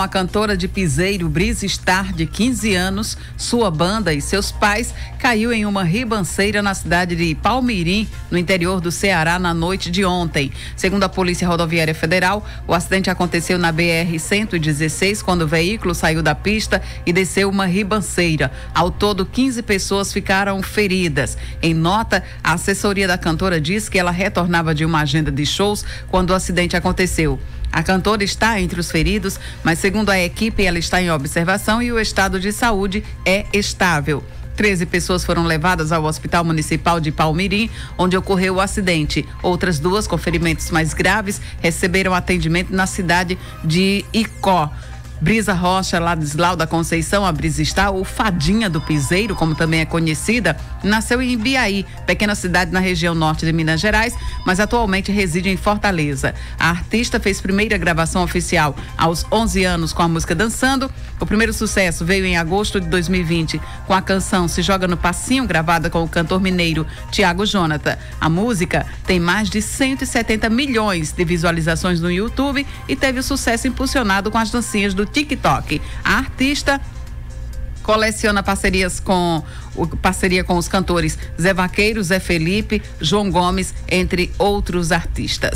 A cantora de piseiro Brisa Star, de 15 anos, sua banda e seus pais, caiu em uma ribanceira na cidade de Ipaumirim, no interior do Ceará, na noite de ontem. Segundo a Polícia Rodoviária Federal, o acidente aconteceu na BR-116, quando o veículo saiu da pista e desceu uma ribanceira. Ao todo, 15 pessoas ficaram feridas. Em nota, a assessoria da cantora diz que ela retornava de uma agenda de shows quando o acidente aconteceu. A cantora está entre os feridos, mas segundo a equipe, ela está em observação e o estado de saúde é estável. 13 pessoas foram levadas ao Hospital Municipal de Ipaumirim, onde ocorreu o acidente. Outras duas, com ferimentos mais graves, receberam atendimento na cidade de Icó. Brisa Rocha, Ladislau da Conceição, a Brisa Star, ou Fadinha do Piseiro, como também é conhecida, nasceu em Biaí, pequena cidade na região norte de Minas Gerais, mas atualmente reside em Fortaleza. A artista fez primeira gravação oficial aos 11 anos com a música Dançando. O primeiro sucesso veio em agosto de 2020 com a canção Se Joga no Passinho, gravada com o cantor mineiro Tiago Jonathan. A música tem mais de 170 milhões de visualizações no YouTube e teve o sucesso impulsionado com as dancinhas do TikTok. A artista coleciona parceria com os cantores Zé Vaqueiro, Zé Felipe, João Gomes, entre outros artistas.